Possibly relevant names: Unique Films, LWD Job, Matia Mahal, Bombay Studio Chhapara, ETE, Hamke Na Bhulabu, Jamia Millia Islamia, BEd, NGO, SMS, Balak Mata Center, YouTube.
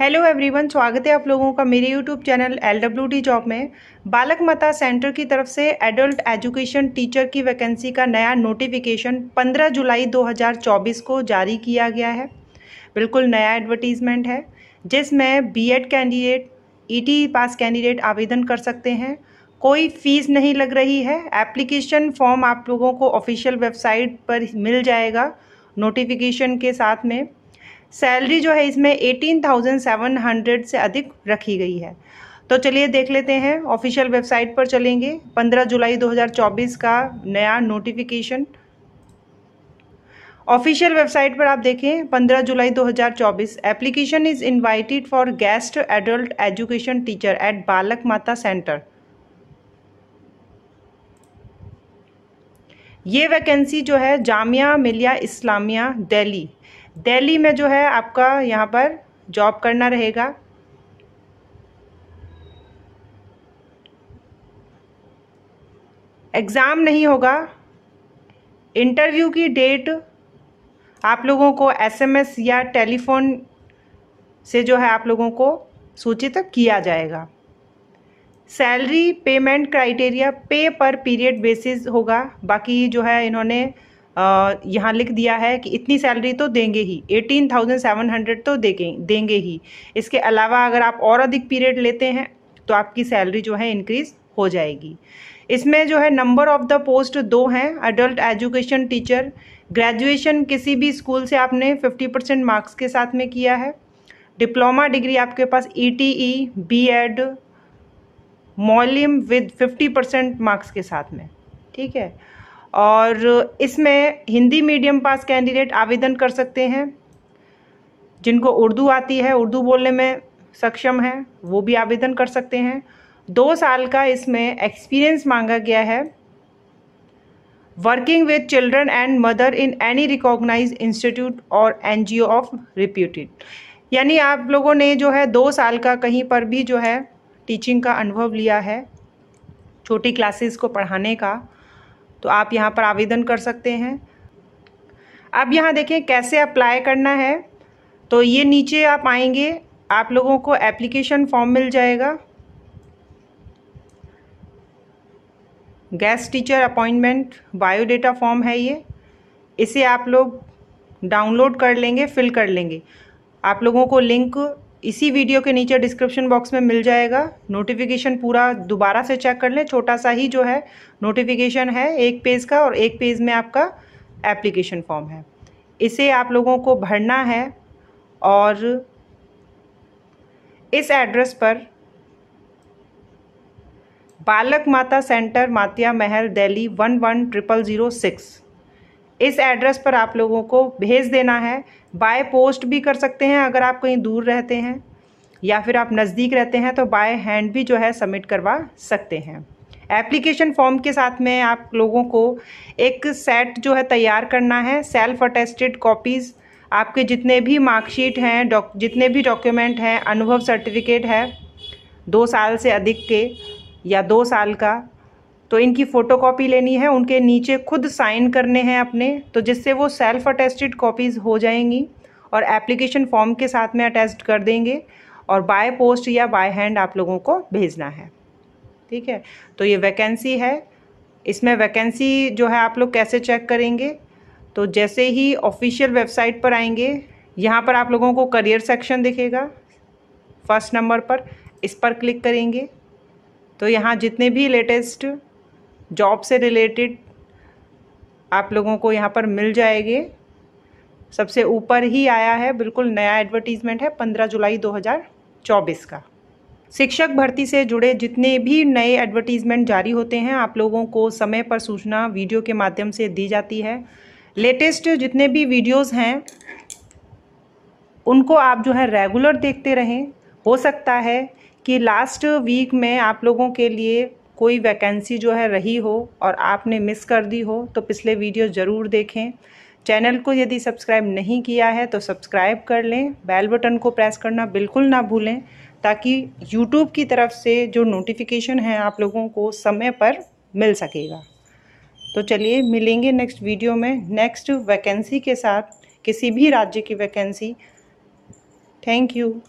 Hello everyone, स्वागत है आप लोगों का मेरे यूट्यूब चैनल LWD जॉब में। बालक माता सेंटर की तरफ से एडल्ट एजुकेशन टीचर की वैकेंसी का नया नोटिफिकेशन 15 जुलाई 2024 को जारी किया गया है। बिल्कुल नया एडवर्टीज़मेंट है, जिसमें B Ed candidate, ET pass candidate आवेदन कर सकते हैं। कोई फीस नहीं लग रही है। एप्लीकेशन फॉर्म आप लोगों को ऑफिशियल वेबसाइट पर मिल जाएगा नोटिफिकेशन के साथ में। सैलरी जो है इसमें 18,700 से अधिक रखी गई है। तो चलिए देख लेते हैं, ऑफिशियल वेबसाइट पर चलेंगे। 15 जुलाई 2024 का नया नोटिफिकेशन ऑफिशियल वेबसाइट पर आप देखें। 15 जुलाई 2024 application is invited for guest adult education teacher at Balak Mata centre. ये वैकेंसी जो है जामिया मिलिया इस्लामिया दिल्ली में जो है आपका यहाँ पर जॉब करना रहेगा। एग्ज़ाम नहीं होगा। इंटरव्यू की डेट आप लोगों को SMS या टेलीफोन से जो है आप लोगों को सूचित किया जाएगा। सैलरी पेमेंट क्राइटेरिया पे पर पीरियड बेसिस होगा। बाकी जो है इन्होंने यहाँ लिख दिया है कि इतनी सैलरी तो देंगे ही, 18,700 तो देंगे ही। इसके अलावा अगर आप और अधिक पीरियड लेते हैं तो आपकी सैलरी जो है इंक्रीज़ हो जाएगी। इसमें जो है नंबर ऑफ द पोस्ट 2 हैं। एडल्ट एजुकेशन टीचर, ग्रेजुएशन किसी भी स्कूल से आपने 50% मार्क्स के साथ में किया है। डिप्लोमा डिग्री आपके पास ETE, BEd, मॉलिम विद 50% मार्क्स के साथ में, ठीक है। और इसमें हिंदी मीडियम पास कैंडिडेट आवेदन कर सकते हैं। जिनको उर्दू आती है, उर्दू बोलने में सक्षम है, वो भी आवेदन कर सकते हैं। 2 साल का इसमें एक्सपीरियंस मांगा गया है। Working with children and mother in any recognised institute और NGO ऑफ रिप्यूटेड। यानी आप लोगों ने जो है 2 साल का कहीं पर भी जो है टीचिंग का अनुभव लिया है, छोटी क्लासेस को पढ़ाने का, तो आप यहाँ पर आवेदन कर सकते हैं। अब यहाँ देखें कैसे अप्लाई करना है। तो ये नीचे आप आएंगे, आप लोगों को एप्लीकेशन फॉर्म मिल जाएगा। Guest teacher appointment biodata form है ये, इसे आप लोग डाउनलोड कर लेंगे, फिल कर लेंगे। आप लोगों को लिंक इसी वीडियो के नीचे डिस्क्रिप्शन बॉक्स में मिल जाएगा। नोटिफिकेशन पूरा दोबारा से चेक कर लें, छोटा सा ही जो है नोटिफिकेशन है, 1 पेज का, और 1 पेज में आपका एप्लीकेशन फॉर्म है। इसे आप लोगों को भरना है और इस एड्रेस पर बालक माता सेंटर, मातिया महल, दिल्ली 110006, इस एड्रेस पर आप लोगों को भेज देना है। बाय पोस्ट भी कर सकते हैं अगर आप कहीं दूर रहते हैं, या फिर आप नज़दीक रहते हैं तो बाय हैंड भी जो है सबमिट करवा सकते हैं। एप्लीकेशन फॉर्म के साथ में आप लोगों को एक सेट जो है तैयार करना है, सेल्फ अटेस्टेड कॉपीज़। आपके जितने भी मार्कशीट हैं, जितने भी डॉक्यूमेंट हैं, अनुभव सर्टिफिकेट है 2 साल से अधिक के या 2 साल का, तो इनकी फ़ोटोकॉपी लेनी है। उनके नीचे खुद साइन करने हैं अपने, तो जिससे वो सेल्फ अटेस्टेड कॉपीज़ हो जाएंगी और एप्लीकेशन फॉर्म के साथ में अटैच कर देंगे, और बाय पोस्ट या बाय हैंड आप लोगों को भेजना है, ठीक है। तो ये वैकेंसी है। इसमें वैकेंसी जो है आप लोग कैसे चेक करेंगे, तो जैसे ही ऑफिशियल वेबसाइट पर आएंगे, यहाँ पर आप लोगों को करियर सेक्शन दिखेगा 1st नंबर पर, इस पर क्लिक करेंगे तो यहाँ जितने भी लेटेस्ट जॉब से रिलेटेड आप लोगों को यहाँ पर मिल जाएंगे। सबसे ऊपर ही आया है, बिल्कुल नया एडवर्टीज़मेंट है 15 जुलाई 2024 का। शिक्षक भर्ती से जुड़े जितने भी नए एडवर्टीज़मेंट जारी होते हैं आप लोगों को समय पर सूचना वीडियो के माध्यम से दी जाती है। लेटेस्ट जितने भी वीडियोस हैं उनको आप जो है रेगुलर देखते रहें। हो सकता है कि लास्ट वीक में आप लोगों के लिए कोई वैकेंसी जो है रही हो और आपने मिस कर दी हो, तो पिछले वीडियो ज़रूर देखें। चैनल को यदि सब्सक्राइब नहीं किया है तो सब्सक्राइब कर लें। बेल बटन को प्रेस करना बिल्कुल ना भूलें, ताकि YouTube की तरफ से जो नोटिफिकेशन है आप लोगों को समय पर मिल सकेगा। तो चलिए मिलेंगे नेक्स्ट वीडियो में नेक्स्ट वैकेंसी के साथ, किसी भी राज्य की वैकेंसी। Thank you.